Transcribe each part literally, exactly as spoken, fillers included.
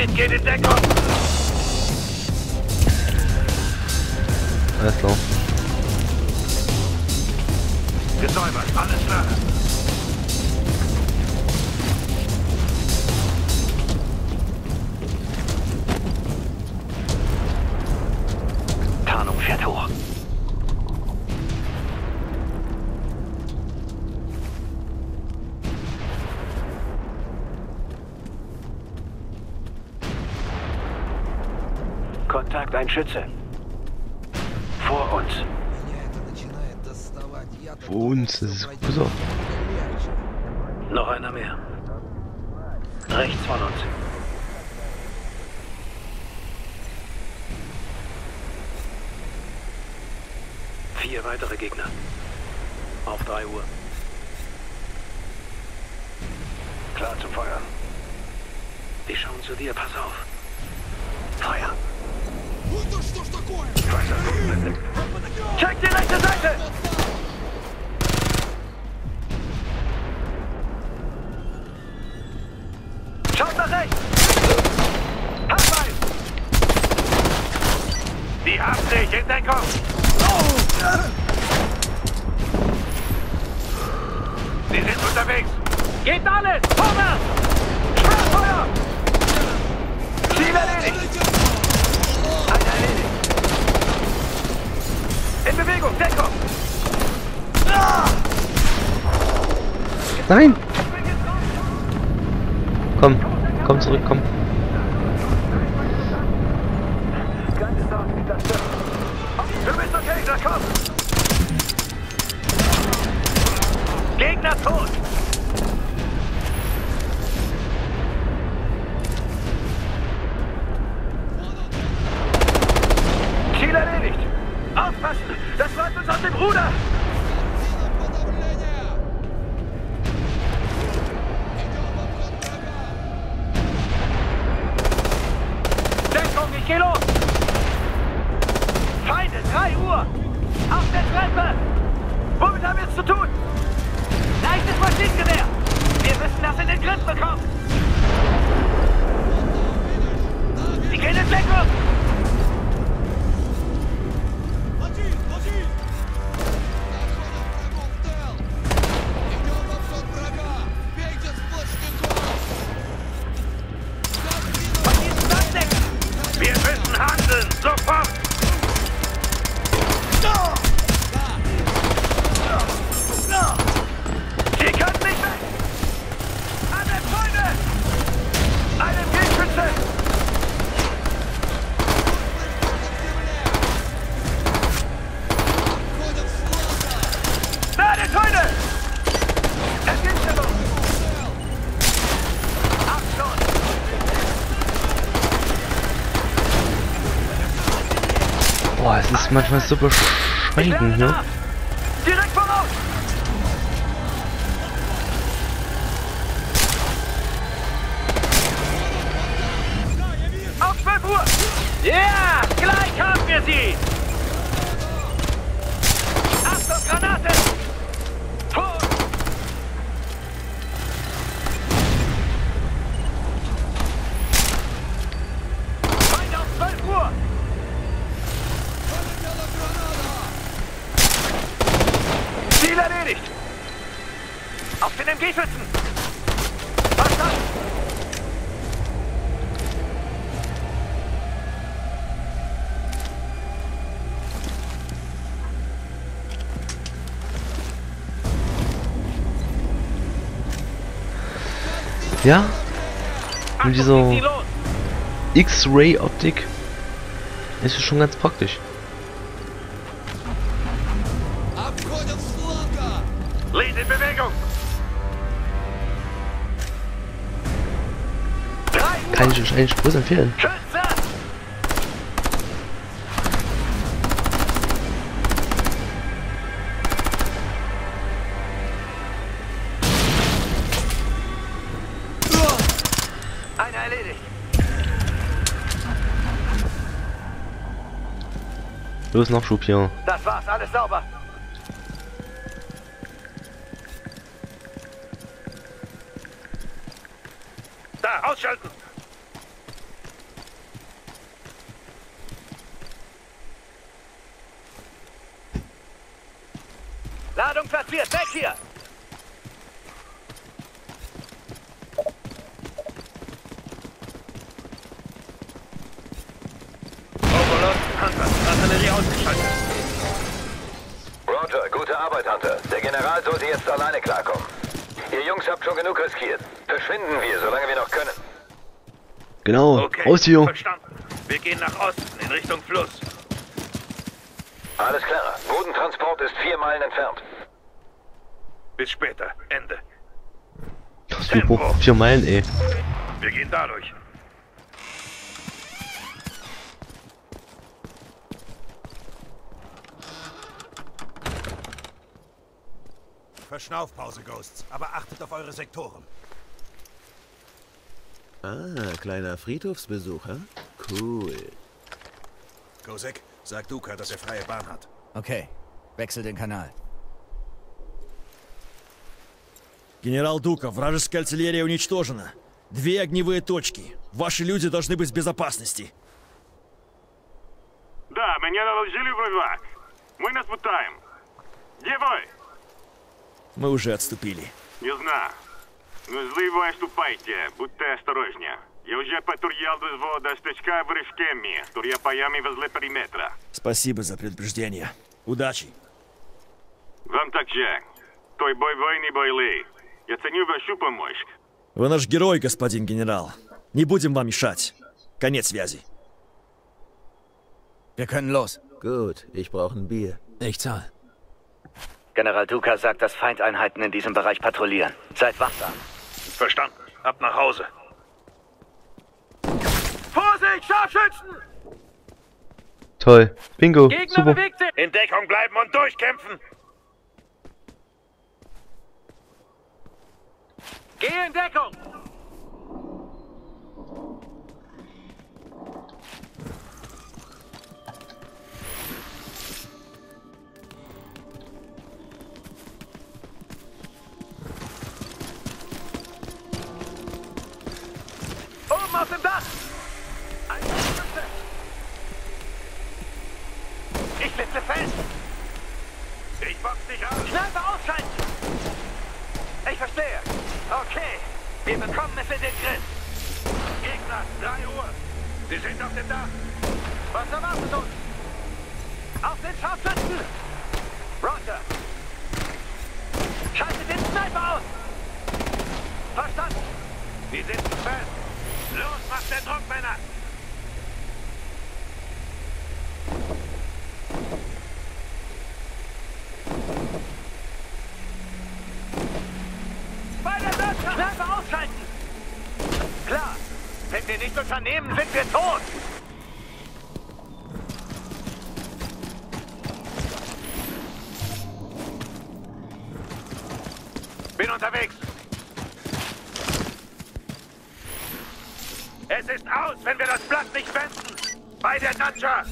Fleet geht in Deckung. Alles klar. Gesäubert, alles klar. Tarnung fährt hoch. Kontakt, ein Schütze. Vor uns. Vor uns, das ist gut so. Noch einer mehr. Rechts von uns. Vier weitere Gegner. Auf drei Uhr. Klar zum Feuern. Die schauen zu dir, pass auf. Feuer. Check die rechte Seite! Schaut nach rechts! Handball! Die Absicht in Deckung! Sie sind unterwegs! Geht alles! Vorwärts! Schwerfeuer! Ziel erledigt! In Bewegung, Deckung! Nein! Komm, komm zurück, komm. Du bist okay, da komm! Gegner tot! Ziel erledigt! Aufpassen! Das läuft uns aus dem Ruder! Deckung, ich geh los! Feinde, drei Uhr! Auf der Treppe! Womit haben wir es zu tun? Leichtes Maschinengewehr! Wir müssen das in den Griff bekommen! Sie gehen in Deckung! Manchmal so beschränken hier. Direkt voraus! Auf zwölf Uhr! Ja, yeah, gleich haben wir sie! Achtung, Granaten! Vor! Feinde auf zwölf Uhr! Ziel erledigt! Auf den M G-Schützen! Was das? Ja? Mit dieser X-Ray-Optik ist es schon ganz praktisch. Lead in Bewegung! Kann ich euch einen Spruch empfehlen? Schütze! Einer erledigt! Los, Nachschub hier! Das war's, alles sauber! Ausschalten! Ladung platziert, weg hier! Overlord, Hunter, Artillerie ausgeschaltet. Roger, gute Arbeit, Hunter. Der General sollte jetzt alleine klarkommen. Ihr Jungs habt schon genug riskiert. Verschwinden wir, solange wir noch können. Genau, okay, raus hier. Verstanden. Wir gehen nach Osten, in Richtung Fluss. Alles klar. Bodentransport ist vier Meilen entfernt. Bis später. Ende. Das ist super. Vier Meilen, ey. Wir gehen dadurch. Verschnaufpause, Ghosts. Aber achtet auf eure Sektoren. Ah, kleiner Friedhofsbesuch, hä? Cool. Gozik, sag Duka, dass er freie Bahn hat. Okay, wechsel den Kanal. Генерал Дука, вражеская артиллерия уничтожена. Две огневые точки. Ваши люди должны быть в безопасности. Да, меня доложили врага. Мы нас пытаем. Где вы? Мы уже отступили. Не знаю. Но злые вы отступайте, будьте осторожнее. Я уже патрулял до взвода с точками в Решкеме, турьяпаями возле периметра. Спасибо за предупреждение. Удачи. Вам также. Той бой войны бойли. Я ценю вашу помощь. Вы наш герой, господин генерал. Не будем вам мешать. Конец связи. Wir können los. Gut, ich brauche ein Bier. Ich zahle. General Duka sagt, dass Feindeinheiten in diesem Bereich patrouillieren. Seid wachsam. Verstanden. Ab nach Hause. Vorsicht, Scharfschützen! Toll. Bingo. Gegner super. Bewegt sich. In Deckung bleiben und durchkämpfen. Geh in Deckung. Oben auf dem Dach! Ich sitze fest! Ich box dich an! Schneider ausschalten! Ich verstehe! Okay, wir bekommen es in den Griff! Gegner, drei Uhr! Sie sind auf dem Dach! Was erwartet uns? Auf den Scharfschützen! Roger! Schalte den Sniper aus! Verstanden! Sie sitzen fest! Los, macht den Druck, Männer! Wenn wir nichts unternehmen, sind wir tot! Bin unterwegs! Es ist aus, wenn wir das Blatt nicht wenden! Bei der Natscha!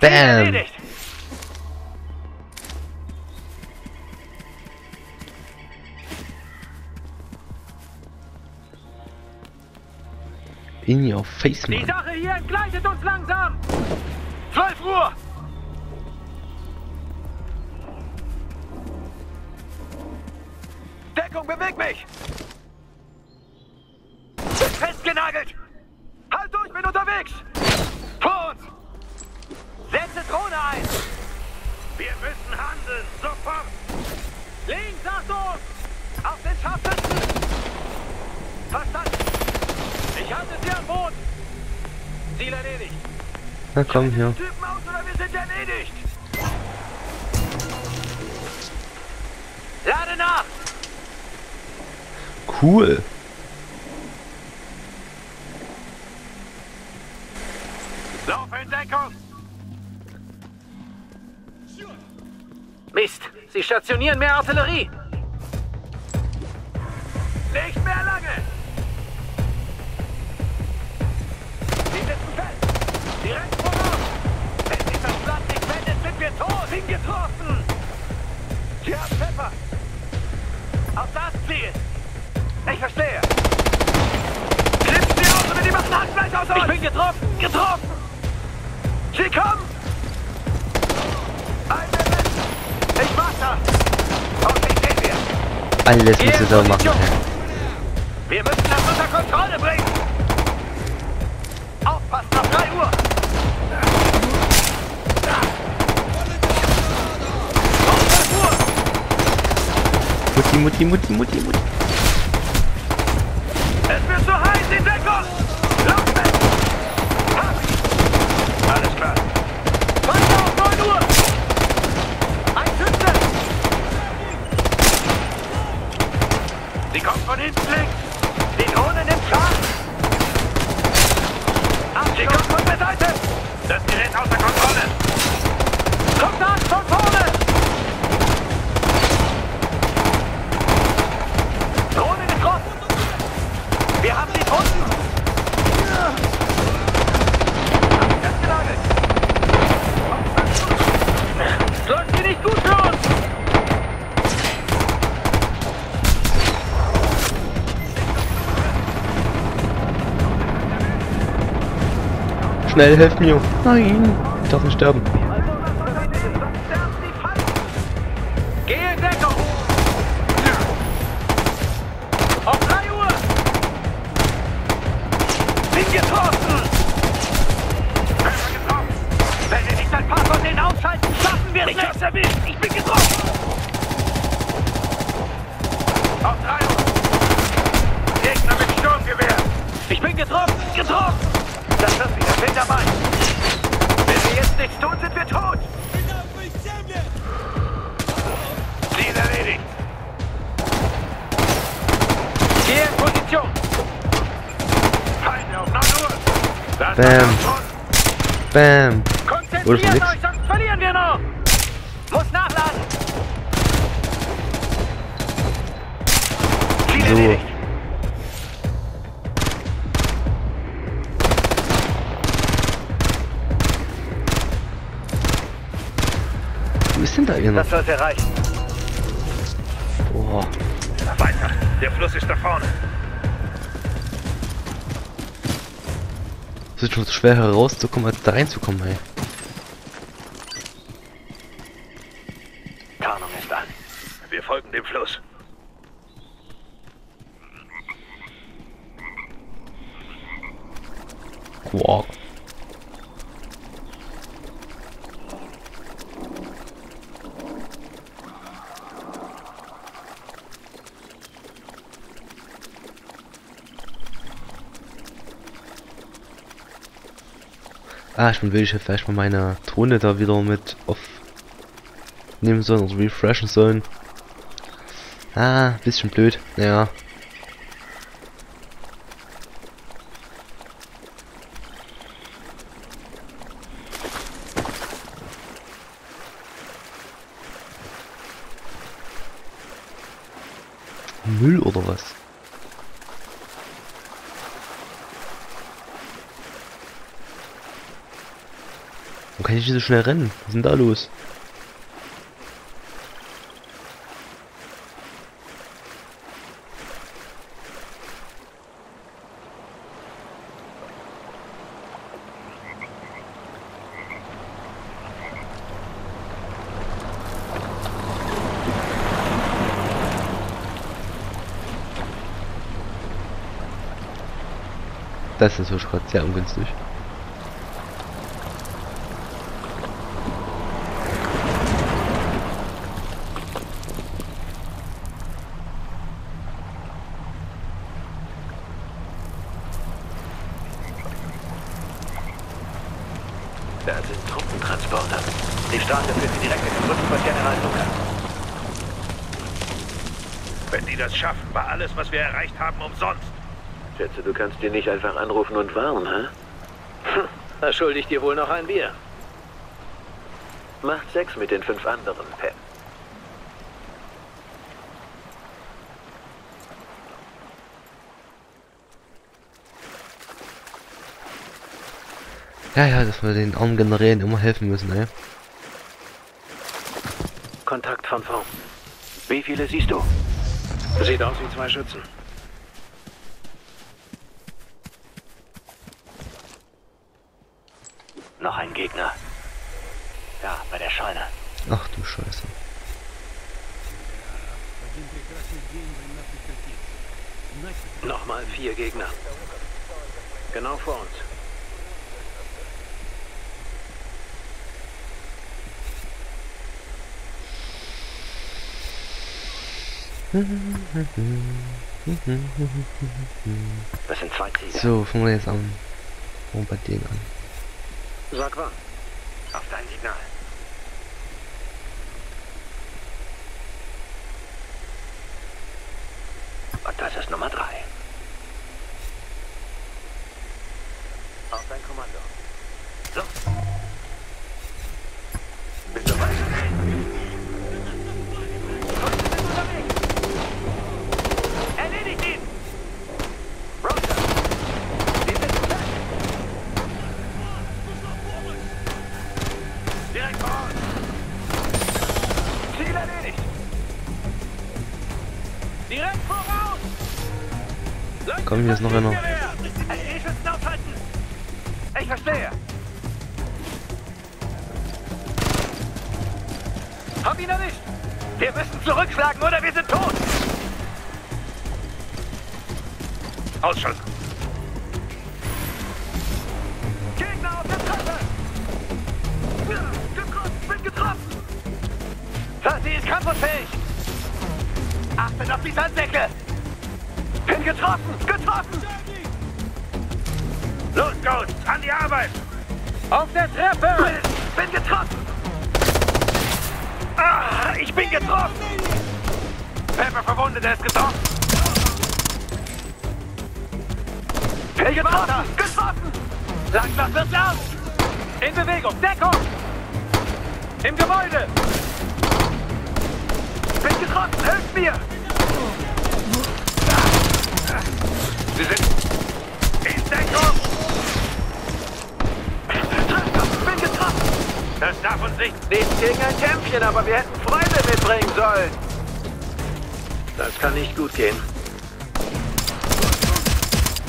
Bam! Erledigt! In your face, man. Die Sache hier entgleitet uns langsam! zwölf Uhr! Deckung, beweg mich! Festgenagelt! Halt durch, bin unterwegs! Vor uns! Setze Drohne ein! Wir müssen handeln, sofort! Links, Achtung! Auf den Scharfschützen! Verstanden! Ich halte sie am Boden! Ziel erledigt! Na komm hier! Typen aus oder wir sind erledigt! Lade nach! Cool! Lauf in Deckung! Mist! Sie stationieren mehr Artillerie! Nicht mehr lange! Direkt voraus! Wenn sich das Blatt nicht wendet, sind wir tot! Hingetroffen! Hier hat Pfeffer! Auf das Ziel! Ich verstehe! Klipsen Sie aus, oder die machen Handfleisch aus euch! Ich bin getroffen! Getroffen! Sie kommen! Alles muss zusammen machen. Wir müssen das unter Kontrolle bringen. Aufpassen nach drei Uhr. Mutti, Mutti, Mutti, Mutti, Mutti. Es wird so heiß in Deckung. Laufen! Alles klar. Weiter auf neun Uhr. Einschützen! Sie kommt von hinten links. Die Drohne nimmt Schaden. Sie kommt von der Seite. Das Gerät außer Kontrolle. Kommt an, von vorne. Wir haben sie gefunden! Ja. Hab das gelagert! Läuft sie nicht gut für uns! Schnell, helft mir! Nein! Ich darf nicht sterben! Bam. Bam. Konzentriert euch, sonst verlieren wir noch. Muss nachladen. So. Wo ist denn da irgendwas? Das sollte reichen. Boah. Weiter. Der Fluss ist da vorne. Es ist schon so schwer herauszukommen, als da reinzukommen, hey. Tarnung ist an. Wir folgen dem Fluss. Wow. Ah, ich will ich ja vielleicht mal meine Drohne da wieder mit aufnehmen sollen, also refreshen sollen. Ah, bisschen blöd, naja. Müll oder was? Kann ich nicht so schnell rennen? Was ist denn da los? Das ist so gerade sehr ungünstig. Was wir erreicht haben, umsonst. Schätze, du kannst dir nicht einfach anrufen und warnen, hä? Hm, da schulde ich dir wohl noch ein Bier. Macht sechs mit den fünf anderen, Pep. Ja, ja, dass wir den armen Generälen immer helfen müssen, ey. Kontakt von vorn. Wie viele siehst du? Sieht aus wie zwei Schützen. Noch ein Gegner. Ja, bei der Scheune. Ach du Scheiße. Nochmal vier Gegner. Genau vor uns. Das sind zwei Ziele. So, fangen wir jetzt an. Bombardieren an. Sag wann. Auf dein Signal. Und das ist Nummer drei. Auf dein Kommando. So. Bist du weiter? Kommen wir jetzt noch einer. Ich verstehe. Hab ihn erwischt. Wir müssen zurückschlagen oder wir sind tot. Ausschuss. Gegner auf der Treppe. Getroffen, bin getroffen. Fasi ist kampffähig. Achtet auf die Sandsäcke. Bin getroffen! Getroffen! Los, Ghost! An die Arbeit! Auf der Treppe! Bin getroffen! Ah, ich bin getroffen! Pepper verwundet, er ist getroffen! Bin getroffen! Getroffen! Langsam wird's laut! In Bewegung! Deckung! Im Gebäude! Bin getroffen! Hilf mir! Sie sind in Deckung! Ich bin getroffen! Das darf uns nicht... Nichts gegen ein Kämpfchen, aber wir hätten Freunde mitbringen sollen! Das kann nicht gut gehen.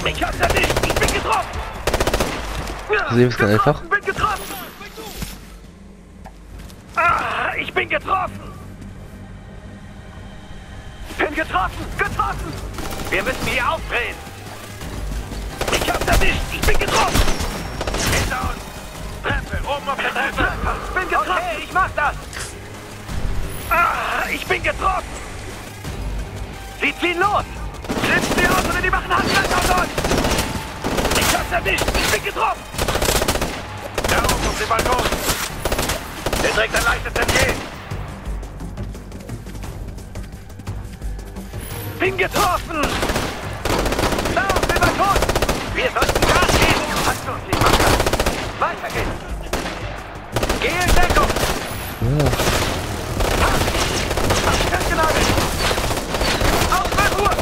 Ich hab's erwischt! Ich bin getroffen! Sie ist einfach. Ich bin getroffen! Ah, ich bin getroffen! Bin getroffen! Getroffen! Wir müssen hier aufdrehen! Ich hab's erwischt! Ich bin getroffen! Hinter uns! Treppe! Oben auf der Treppe! Ich bin getroffen! Okay, ich mach das! Ah, ich bin getroffen! Sie ziehen los! Schlitzt sie los oder die machen Handschlag auf uns! Ich hab's erwischt! Ich bin getroffen! Da oben auf dem Balkon! Der trägt ein leichtes M G! Bin getroffen! Da auf dem Balkon! Wir sollten Gas geben! Hast du uns nicht machen? Weiter geht's! Geh in Deckung! Ja. Hab ich festgenagelt! Auf der Uhr!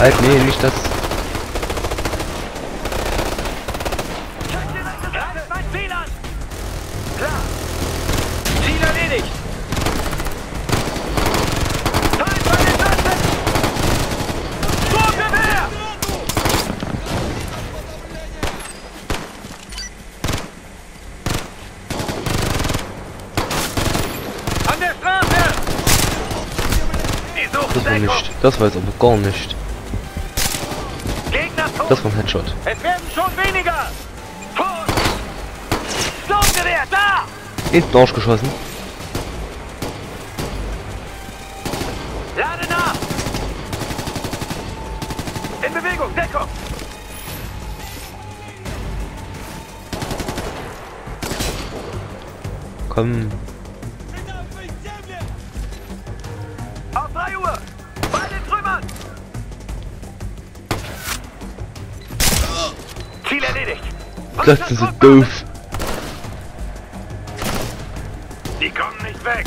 Halt, nee, nicht das. An der Straße! Das war nicht. Das war jetzt aber gar nicht. Das war ein Headshot. Es werden schon weniger! Vor uns! Sturmgewehr, da! Ist durchgeschossen. Lade nach! In Bewegung, Deckung! Komm. auf drei Uhr! Beil in Trümmern! Ziel erledigt! Das ist so doof! Die kommen nicht weg!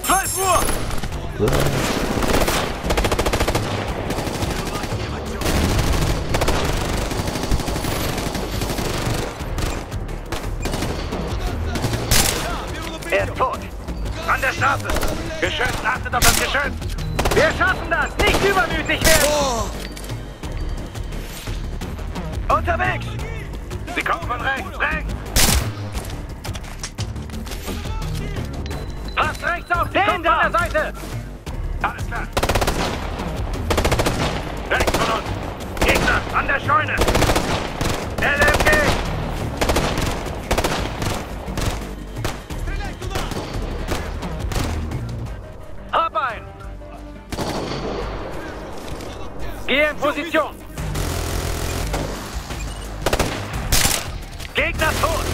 zwölf Uhr! So. Er ist tot. An der Straße. Geschützt, achtet auf das Geschütz. Wir schaffen das. Nicht übermütig werden. Oh. Unterwegs. Sie kommen von rechts. Rechts. Passt rechts auf den da. An der Seite. Alles klar. Rechts von uns. Gegner an der Scheune. L M G. Geh in Position! Gegner tot!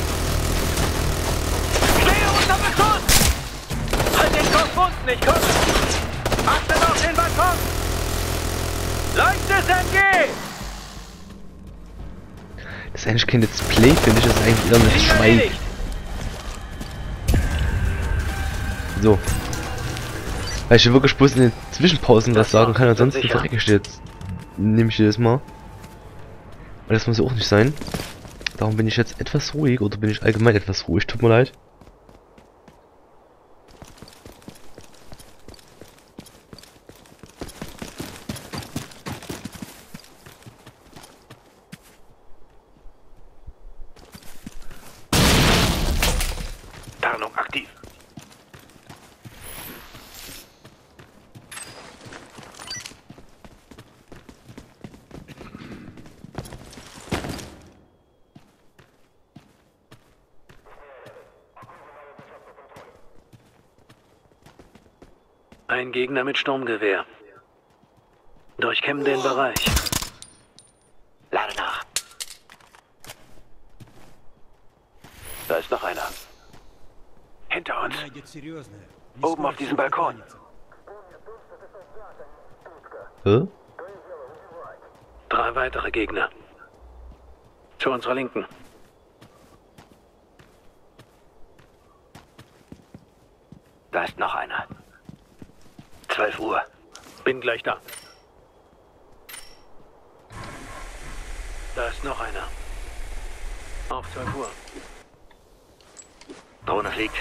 Stehe unter Beschuss! Halt den Kopf unten, ich komme! Achtet auf den Balkon! Leuchtet M G! Das ist eigentlich kein Let's Play, finde ich, das ist eigentlich irrsinnig schweig. So. Weil ich hier wirklich bloß in den Zwischenpausen das was sagen kann, ansonsten verrecke ich jetzt. Nehme ich jedes Mal. Weil das muss ja auch nicht sein. Darum bin ich jetzt etwas ruhig, oder bin ich allgemein etwas ruhig, tut mir leid. Tarnung aktiv. Ein Gegner mit Sturmgewehr. Durchkämmen den Bereich. Lade nach. Da ist noch einer. Hinter uns. Oben auf diesem Balkon. Hä? Drei weitere Gegner. Zu unserer Linken. Da ist noch einer. zwölf Uhr. Bin gleich da. Da ist noch einer. Auf zwölf Uhr. Drohne fliegt.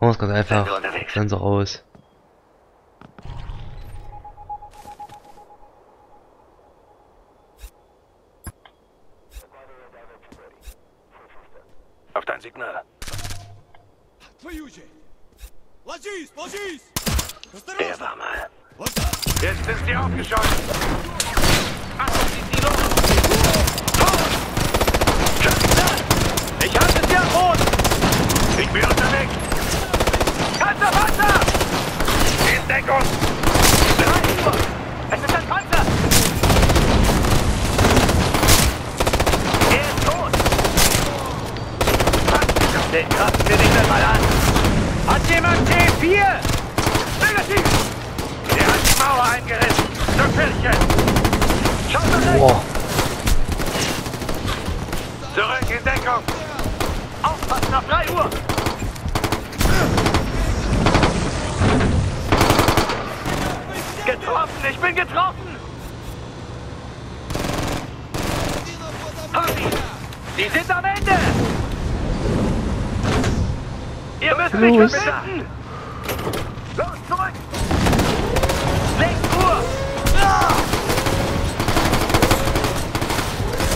Oh, ist ganz einfach. Sensor aus. Auf dein Signal. Der war mal. Jetzt ist sie aufgeschossen. Achtung, die Silo. Los! Ich halte sie am Boden. Ich bin unterwegs. Panzer, Panzer! In Deckung. drei Uhr. Es ist ein Panzer. Den kratzen wir nicht einmal an. Hat jemand T vier? Negativ! Der hat die Mauer eingerissen. Zur Kirche. Schaut nach rechts. Wow. Zurück in Deckung. Aufpassen auf drei Uhr. Getroffen, ich bin getroffen. Harry, die sind am Ende. Ihr müsst mich verbinden! Los, zurück! sechs Uhr! Ah!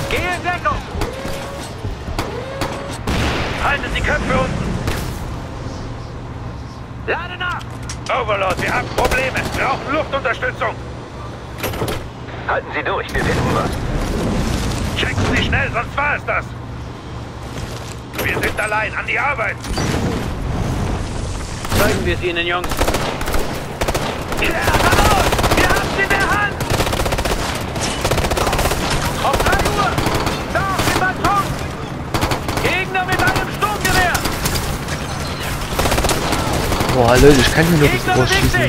Geh in Deckung! Haltet die Köpfe unten! Lade nach! Overlord, wir haben Probleme! Wir brauchen Luftunterstützung! Halten Sie durch, wir finden was! Checken Sie schnell, sonst war es das! Wir sind allein, an die Arbeit! Zeigen wir sie Ihnen, Jungs. Ja, raus! Wir haben sie in der Hand! Auf drei Uhr! Da auf dem Balkon! Boah, Leute, ich kann hier nur das Rohr schießen.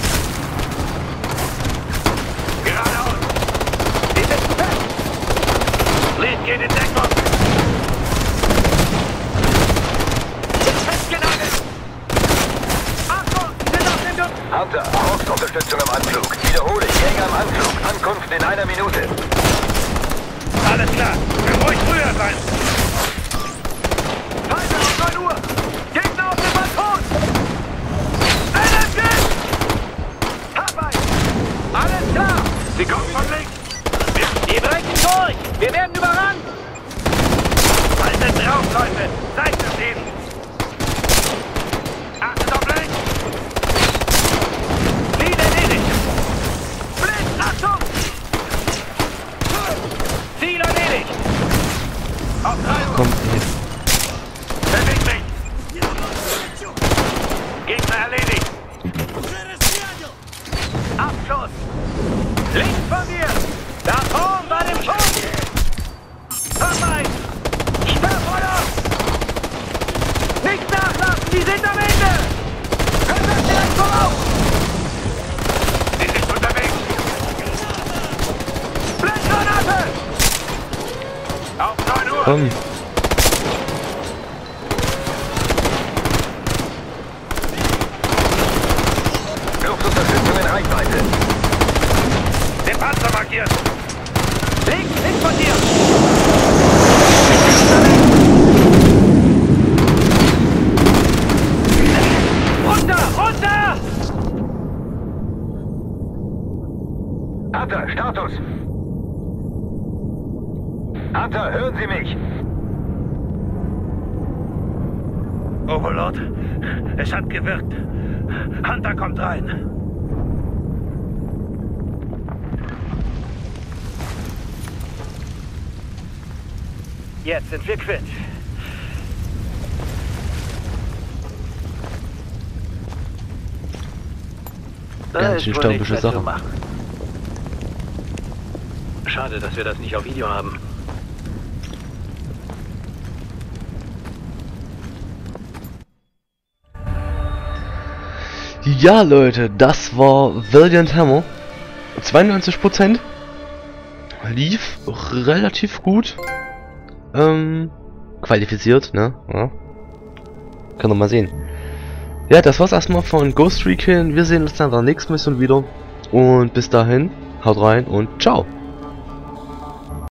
Hunter, Hostunterstützung am Anflug. Wiederhole, Jäger am Anflug. Ankunft in einer Minute. Alles klar, wir wollen früher sein. Halte auf neun Uhr! Gegner auf den Balkon! L M G! Arbeit! Alles klar! Sie kommen von links! Wir brechen durch! Wir werden überrannt! Haltet drauf, Leute! Seid zufrieden! Kommt hier. Beweg mich! Gegner erledigt! Abschuss! Links von dir! Da oben bei dem Schuss! Vorbei! Sperr vor uns! Nicht nachlassen! Die sind am Ende! Können wir vielleicht voraus! Sie sind unterwegs! Blendgranate! Auf neun Uhr! Komm! Hunter, hören Sie mich! Overlord, es hat gewirkt. Hunter kommt rein. Jetzt sind wir quitt. Ganz schön staubische Sache machen. Schade, dass wir das nicht auf Video haben. Ja, Leute, das war Valiant Hammer. zweiundneunzig Prozent. Lief relativ gut. Ähm, qualifiziert, ne? Ja. Können wir mal sehen. Ja, das war's erstmal von Ghost Recon. Wir sehen uns dann in der nächsten Mission wieder. Und bis dahin, haut rein und ciao.